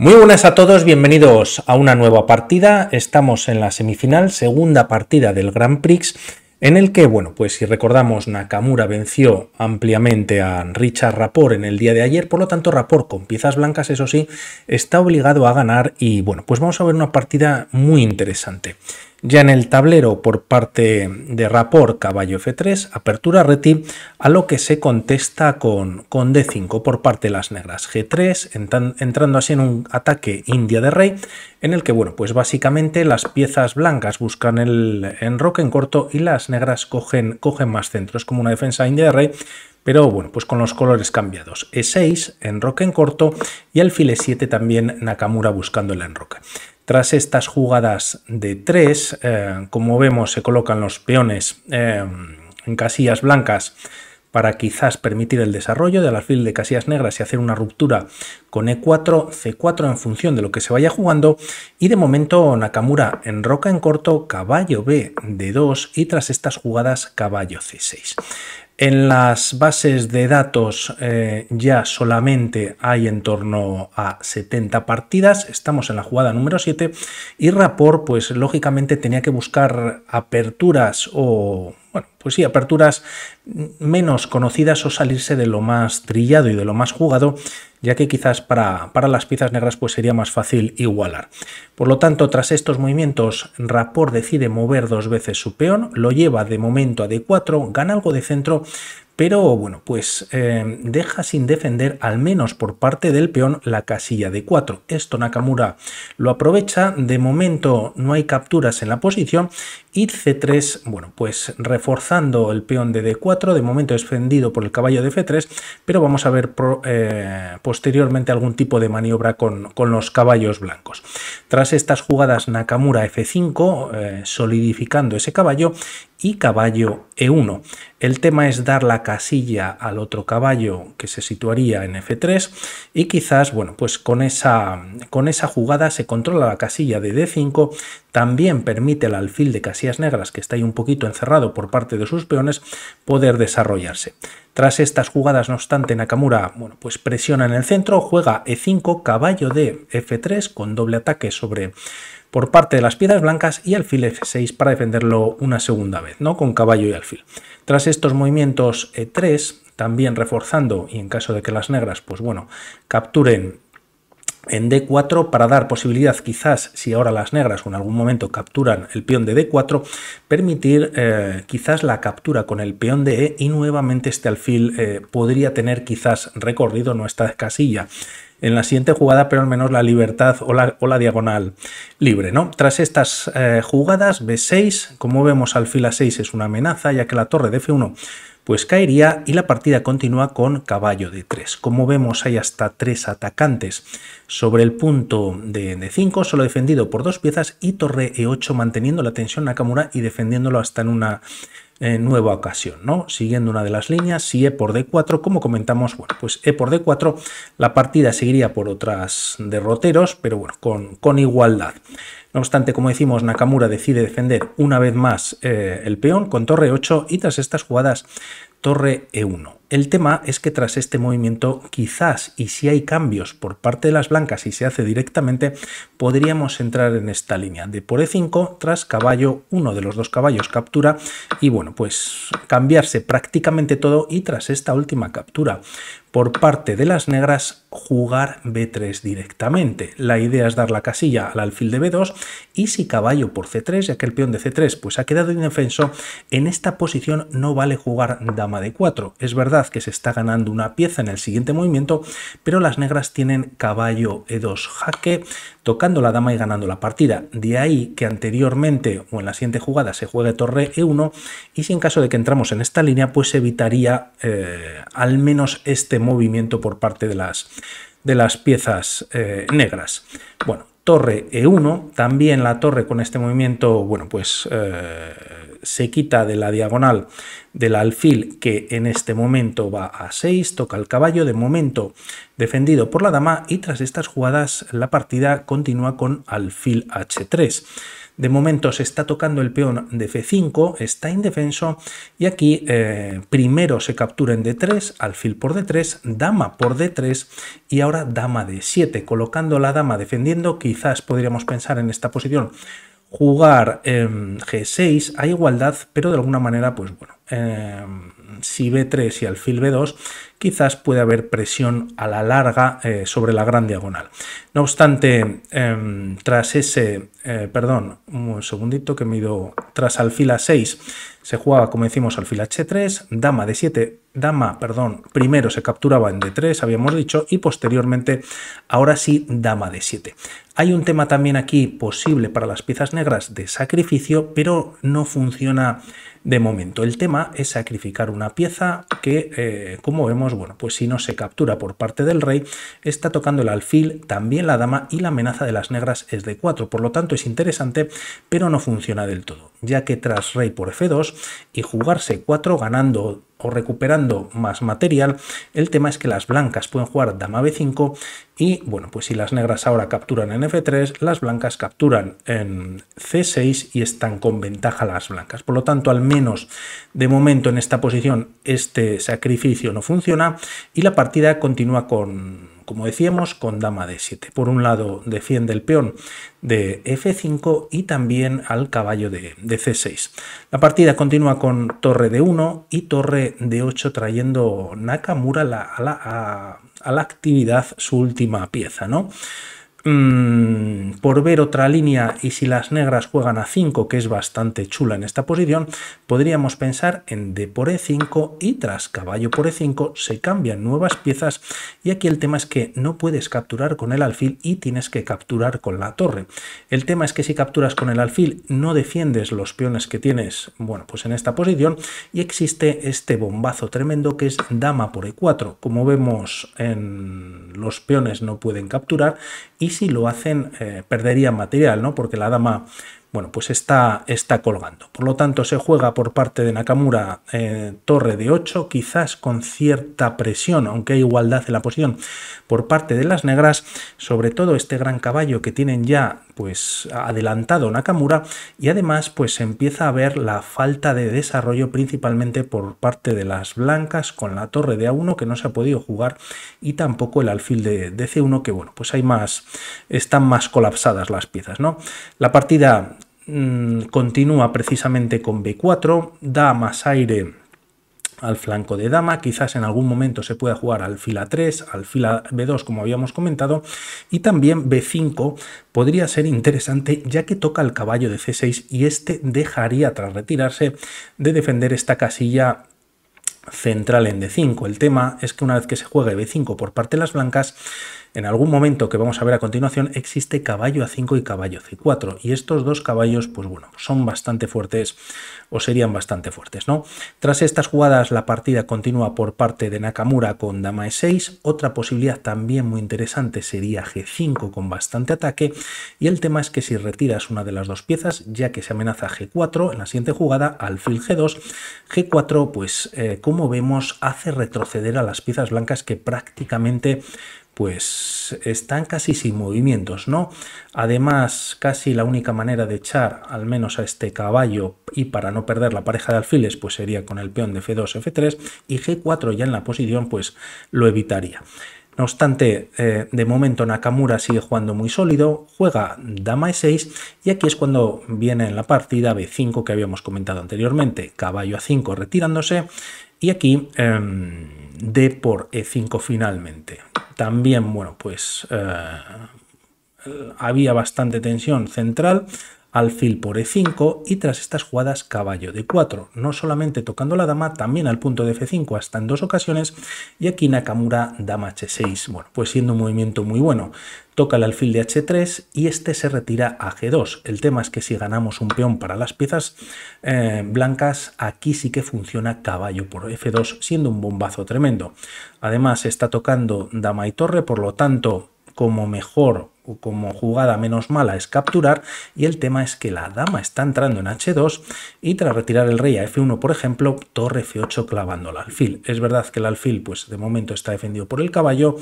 Muy buenas a todos, bienvenidos a una nueva partida. Estamos en la semifinal, segunda partida del Grand Prix, en el que, bueno, pues si recordamos, Nakamura venció ampliamente a Richard Rapport en el día de ayer, por lo tanto Rapport con piezas blancas, eso sí, está obligado a ganar y, bueno, pues vamos a ver una partida muy interesante. Ya en el tablero por parte de Rapport, caballo F3, apertura reti, a lo que se contesta con D5 por parte de las negras. G3, entrando así en un ataque India de rey, en el que, bueno, pues básicamente las piezas blancas buscan el enroque en corto y las negras cogen más centro. Es como una defensa India de rey, pero bueno, pues con los colores cambiados. E6, enroque en corto, y alfil E7 también Nakamura buscando el enroque. Tras estas jugadas de 3, como vemos, se colocan los peones en casillas blancas para quizás permitir el desarrollo del alfil de casillas negras y hacer una ruptura con E4, C4 en función de lo que se vaya jugando. Y de momento Nakamura enroca en corto, caballo B de 2 y tras estas jugadas caballo C6. En las bases de datos ya solamente hay en torno a 70 partidas, estamos en la jugada número 7 y Rapport, pues lógicamente tenía que buscar aperturas o, bueno, pues sí, aperturas menos conocidas o salirse de lo más trillado y de lo más jugado, ya que quizás para las piezas negras pues sería más fácil igualar. Por lo tanto, tras estos movimientos, Rapport decide mover dos veces su peón, lo lleva de momento a D4, gana algo de centro, pero bueno, pues deja sin defender, al menos por parte del peón, la casilla D4. Esto Nakamura lo aprovecha, de momento no hay capturas en la posición, y C3, bueno, pues reforzando el peón de D4, de momento defendido por el caballo de F3, pero vamos a ver posteriormente algún tipo de maniobra con los caballos blancos. Tras estas jugadas, Nakamura F5, solidificando ese caballo, y caballo E1. El tema es dar la casilla al otro caballo que se situaría en F3 y quizás, bueno, pues con esa jugada se controla la casilla de D5, también permite al alfil de casillas negras, que está ahí un poquito encerrado por parte de sus peones, poder desarrollarse. Tras estas jugadas, no obstante, Nakamura, bueno, pues presiona en el centro, juega E5, caballo de F3 con doble ataque sobre por parte de las piezas blancas y alfil F6 para defenderlo una segunda vez, ¿no? Con caballo y alfil. Tras estos movimientos E3, también reforzando, y en caso de que las negras, pues bueno, capturen en D4 para dar posibilidad, quizás si ahora las negras o en algún momento capturan el peón de D4, permitir quizás la captura con el peón de E y nuevamente este alfil podría tener quizás recorrido nuestra casilla en la siguiente jugada, pero al menos la libertad o la diagonal libre, ¿no? Tras estas jugadas, B6, como vemos alfil A6 es una amenaza, ya que la torre de F1 pues caería y la partida continúa con caballo D3. Como vemos, hay hasta 3 atacantes sobre el punto de D5, solo defendido por 2 piezas, y torre E8 manteniendo la tensión Nakamura y defendiéndolo hasta en una nueva ocasión, ¿no? Siguiendo una de las líneas, si E por D4, como comentamos, bueno, pues E por D4, la partida seguiría por otras derroteros, pero bueno, con igualdad. No obstante, como decimos, Nakamura decide defender una vez más el peón con torre 8 y tras estas jugadas torre E1. El tema es que tras este movimiento, quizás, y si hay cambios por parte de las blancas y se hace directamente, podríamos entrar en esta línea de por E5, tras caballo, uno de los dos caballos captura, y bueno, pues cambiarse prácticamente todo, y tras esta última captura por parte de las negras, jugar B3 directamente. La idea es dar la casilla al alfil de B2, y si caballo por C3, ya que el peón de C3 pues ha quedado indefenso, en esta posición no vale jugar dama D4. Es verdad que se está ganando una pieza en el siguiente movimiento, pero las negras tienen caballo E2 jaque, tocando la dama y ganando la partida. De ahí que anteriormente o en la siguiente jugada se juegue torre E1, y si en caso de que entramos en esta línea, pues evitaría al menos este movimiento por parte de las piezas negras. Bueno, torre E1, también la torre con este movimiento, bueno, pues alfil se quita de la diagonal del alfil, que en este momento va a 6, toca el caballo, de momento defendido por la dama, y tras estas jugadas la partida continúa con alfil h3. De momento se está tocando el peón de f5, está indefenso, y aquí primero se captura en d3, alfil por d3, dama por d3 y ahora dama de 7, colocando la dama defendiendo. Quizás podríamos pensar en esta posición jugar g6 a igualdad, pero de alguna manera, pues bueno, si b3 y alfil b2, quizás puede haber presión a la larga sobre la gran diagonal. No obstante, tras alfil a6 se jugaba, como decimos, alfil h3, dama de 7, primero se capturaba en d3, habíamos dicho, y posteriormente, ahora sí, dama de 7. Hay un tema también aquí posible para las piezas negras de sacrificio, pero no funciona de momento. El tema es sacrificar una pieza que, como vemos, bueno, pues si no se captura por parte del rey, está tocando el alfil, también la dama, y la amenaza de las negras es de 4. Por lo tanto, es interesante, pero no funciona del todo, ya que tras rey por f2 y jugarse 4 ganando o recuperando más material, el tema es que las blancas pueden jugar dama b5 y, bueno, pues si las negras ahora capturan en f3, las blancas capturan en c6 y están con ventaja las blancas. Por lo tanto, al menos de momento en esta posición, este sacrificio no funciona y la partida continúa con, como decíamos, con dama de 7. Por un lado defiende el peón de f5 y también al caballo de c6. La partida continúa con torre de 1 y torre de 8, trayendo Nakamura a la actividad su última pieza, ¿no? Por ver otra línea, y si las negras juegan a 5, que es bastante chula en esta posición, podríamos pensar en D por E5 y tras caballo por E5 se cambian nuevas piezas, y aquí el tema es que no puedes capturar con el alfil y tienes que capturar con la torre. El tema es que si capturas con el alfil no defiendes los peones que tienes, bueno, pues en esta posición, y existe este bombazo tremendo que es dama por E4. Como vemos, los peones no pueden capturar, y si lo hacen perdería material, ¿no? Porque la dama, bueno, pues está colgando. Por lo tanto, se juega por parte de Nakamura torre de 8, quizás con cierta presión, aunque hay igualdad en la posición por parte de las negras, sobre todo este gran caballo que tienen ya pues adelantado Nakamura, y además pues empieza a ver la falta de desarrollo principalmente por parte de las blancas con la torre de A1 que no se ha podido jugar, y tampoco el alfil de C1, que bueno, pues están más colapsadas las piezas, ¿no? La partida continúa precisamente con B4, da más aire al flanco de dama, quizás en algún momento se pueda jugar alfil A3, alfil B2 como habíamos comentado, y también B5 podría ser interesante, ya que toca el caballo de C6 y este dejaría, tras retirarse, de defender esta casilla central en D5. El tema es que una vez que se juegue B5 por parte de las blancas, en algún momento que vamos a ver a continuación, existe caballo A5 y caballo C4, y estos dos caballos, pues bueno, son bastante fuertes, o serían bastante fuertes, ¿no? Tras estas jugadas, la partida continúa por parte de Nakamura con dama E6. Otra posibilidad también muy interesante sería G5 con bastante ataque, y el tema es que si retiras una de las dos piezas, ya que se amenaza G4, en la siguiente jugada, alfil G2, G4, pues como vemos, hace retroceder a las piezas blancas que prácticamente pues están casi sin movimientos, ¿no? Además, casi la única manera de echar al menos a este caballo y para no perder la pareja de alfiles, pues sería con el peón de F2, F3, y G4 ya en la posición, pues lo evitaría. No obstante, de momento Nakamura sigue jugando muy sólido, juega dama E6 y aquí es cuando viene en la partida B5 que habíamos comentado anteriormente, caballo A5 retirándose y aquí D por E5 finalmente. También, bueno, pues había bastante tensión central, alfil por E5 y tras estas jugadas caballo D4, no solamente tocando la dama, también al punto de F5 hasta en dos ocasiones, y aquí Nakamura dama H6, bueno, pues siendo un movimiento muy bueno. Toca el alfil de H3 y este se retira a G2. El tema es que si ganamos un peón para las piezas blancas, aquí sí que funciona caballo por F2, siendo un bombazo tremendo. Además, está tocando dama y torre, por lo tanto, como mejor como jugada menos mala es capturar, y el tema es que la dama está entrando en h2 y tras retirar el rey a f1, por ejemplo, torre f8 clavando el alfil. Es verdad que el alfil pues de momento está defendido por el caballo,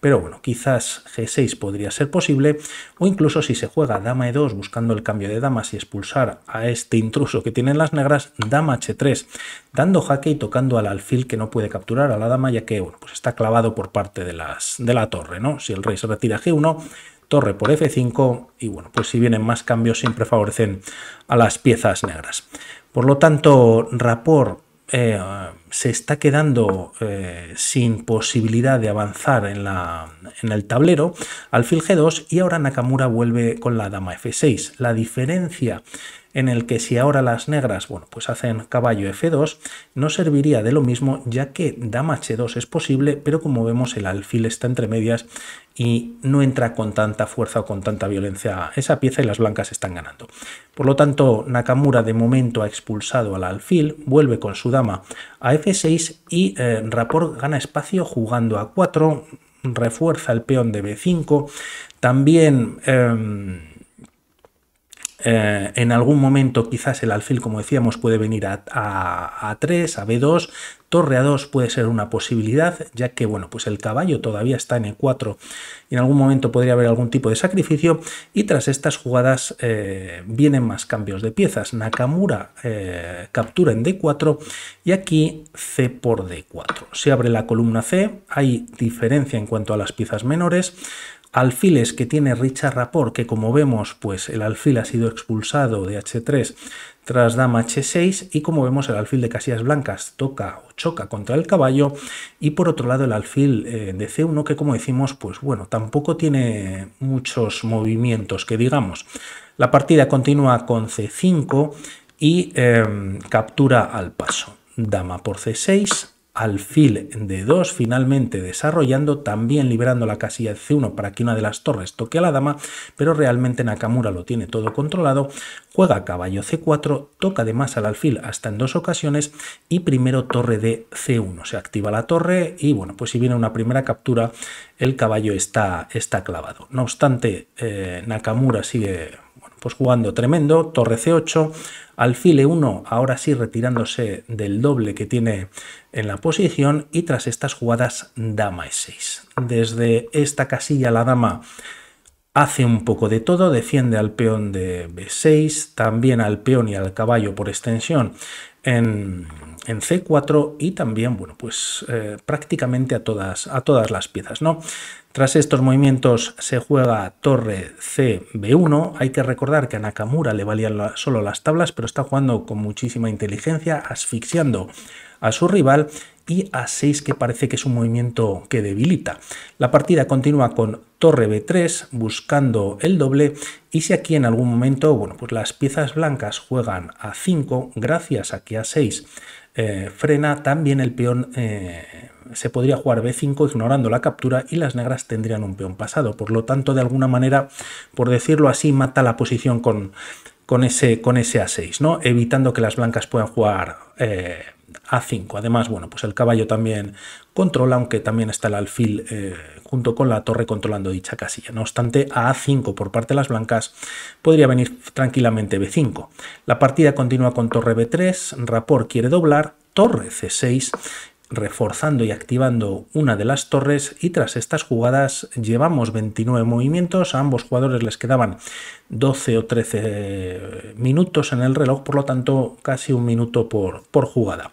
pero bueno, quizás g6 podría ser posible, o incluso si se juega dama e2 buscando el cambio de damas y expulsar a este intruso que tienen las negras, dama h3, dando jaque y tocando al alfil que no puede capturar a la dama, ya que bueno, pues está clavado por parte de la torre, ¿no? Si el rey se retira a g1, torre por f5, y bueno, pues si vienen más cambios siempre favorecen a las piezas negras. Por lo tanto, Rapport se está quedando sin posibilidad de avanzar en el tablero, alfil g2, y ahora Nakamura vuelve con la dama f6. La diferencia en el que si ahora las negras, bueno, pues hacen caballo f2, no serviría de lo mismo, ya que dama h2 es posible, pero como vemos el alfil está entre medias y no entra con tanta fuerza o con tanta violencia esa pieza y las blancas están ganando. Por lo tanto, Nakamura de momento ha expulsado al alfil, vuelve con su dama a f6 y Rapport gana espacio jugando a 4, refuerza el peón de b5, también... en algún momento quizás el alfil, como decíamos, puede venir a A3, a B2, torre a 2 puede ser una posibilidad, ya que bueno, pues el caballo todavía está en E4 y en algún momento podría haber algún tipo de sacrificio, y tras estas jugadas vienen más cambios de piezas. Nakamura captura en D4 y aquí C por D4. Se abre la columna C, hay diferencia en cuanto a las piezas menores, alfiles que tiene Richard Rapport, que como vemos pues el alfil ha sido expulsado de h3 tras dama h6, y como vemos el alfil de casillas blancas toca o choca contra el caballo, y por otro lado el alfil de c1, que como decimos pues bueno, tampoco tiene muchos movimientos que digamos. La partida continúa con c5 y captura al paso, dama por c6, alfil de 2 finalmente desarrollando, también liberando la casilla de C1 para que una de las torres toque a la dama, pero realmente Nakamura lo tiene todo controlado, juega caballo C4, toca además al alfil hasta en 2 ocasiones y primero torre de C1, se activa la torre y bueno, pues si viene una primera captura el caballo está clavado. No obstante, Nakamura sigue pues jugando tremendo, torre C8, alfil E1, ahora sí retirándose del doble que tiene en la posición, y tras estas jugadas dama E6. Desde esta casilla la dama hace un poco de todo, defiende al peón de B6, también al peón y al caballo por extensión en C4, y también bueno, pues prácticamente a todas las piezas, ¿no? Tras estos movimientos se juega torre C B1. Hay que recordar que a Nakamura le valían solo las tablas, pero está jugando con muchísima inteligencia, asfixiando a su rival, y A6, que parece que es un movimiento que debilita. La partida continúa con torre B3 buscando el doble, y si aquí en algún momento bueno, pues las piezas blancas juegan A5, gracias a que A6 frena, también el peón se podría jugar B5 ignorando la captura, y las negras tendrían un peón pasado. Por lo tanto, de alguna manera, por decirlo así, mata la posición con ese A6, ¿no? Evitando que las blancas puedan jugar A5. Además, bueno, pues el caballo también controla, aunque también está el alfil junto con la torre controlando dicha casilla. No obstante, a A5 por parte de las blancas podría venir tranquilamente B5. La partida continúa con torre B3, Rapport quiere doblar, torre C6, reforzando y activando una de las torres, y tras estas jugadas llevamos 29 movimientos, a ambos jugadores les quedaban 12 o 13 minutos en el reloj, por lo tanto casi un minuto por jugada.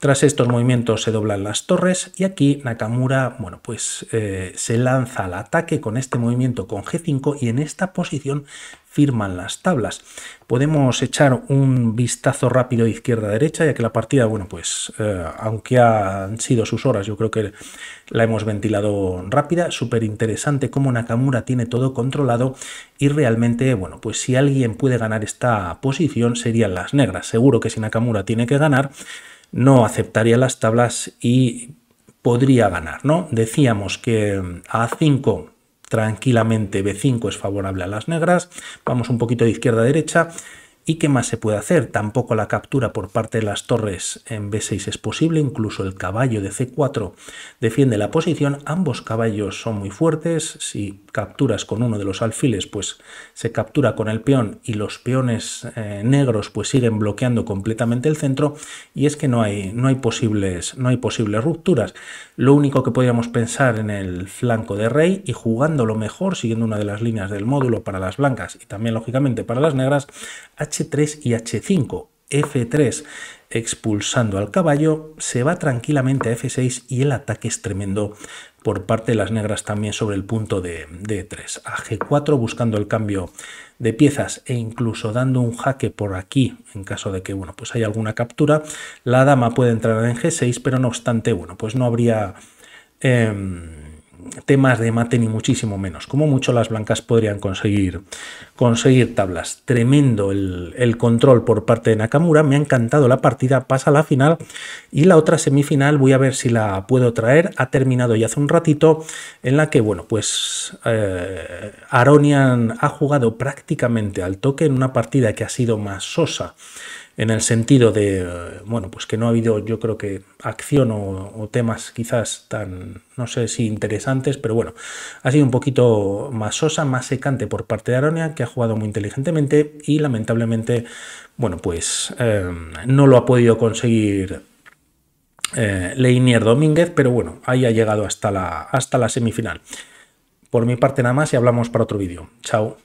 Tras estos movimientos se doblan las torres y aquí Nakamura bueno, pues, se lanza al ataque con este movimiento con G5, y en esta posición firman las tablas. Podemos echar un vistazo rápido izquierda a derecha, ya que la partida, bueno, pues aunque han sido sus horas, yo creo que la hemos ventilado rápida. Súper interesante cómo Nakamura tiene todo controlado, y realmente, bueno, pues si alguien puede ganar esta posición serían las negras. Seguro que si Nakamura tiene que ganar, no aceptaría las tablas y podría ganar, ¿no? Decíamos que A5 tranquilamente, B5 es favorable a las negras. Vamos un poquito de izquierda a derecha ¿Y qué más se puede hacer? Tampoco la captura por parte de las torres en B6 es posible, incluso el caballo de C4 defiende la posición, ambos caballos son muy fuertes, si capturas con uno de los alfiles pues se captura con el peón y los peones negros pues siguen bloqueando completamente el centro y es que no hay posibles rupturas. Lo único que podríamos pensar en el flanco de rey y jugándolo mejor, siguiendo una de las líneas del módulo para las blancas y también lógicamente para las negras, H3 y H5, F3 expulsando al caballo, se va tranquilamente a F6 y el ataque es tremendo por parte de las negras también sobre el punto de E3, a G4 buscando el cambio de piezas e incluso dando un jaque por aquí en caso de que bueno, pues haya alguna captura, la dama puede entrar en G6, pero no obstante, bueno, pues no habría temas de mate ni muchísimo menos, como mucho las blancas podrían conseguir tablas. Tremendo el control por parte de Nakamura, me ha encantado la partida, pasa a la final y la otra semifinal voy a ver si la puedo traer, ha terminado ya hace un ratito en la que bueno pues Aronian ha jugado prácticamente al toque en una partida que ha sido más sosa en el sentido de, bueno, pues que no ha habido, yo creo que acción o temas quizás tan, no sé si interesantes, pero bueno, ha sido un poquito más sosa, más secante por parte de Aronian, que ha jugado muy inteligentemente y lamentablemente, bueno, pues no lo ha podido conseguir Leinier Domínguez, pero bueno, ahí ha llegado hasta la semifinal. Por mi parte nada más y hablamos para otro vídeo. Chao.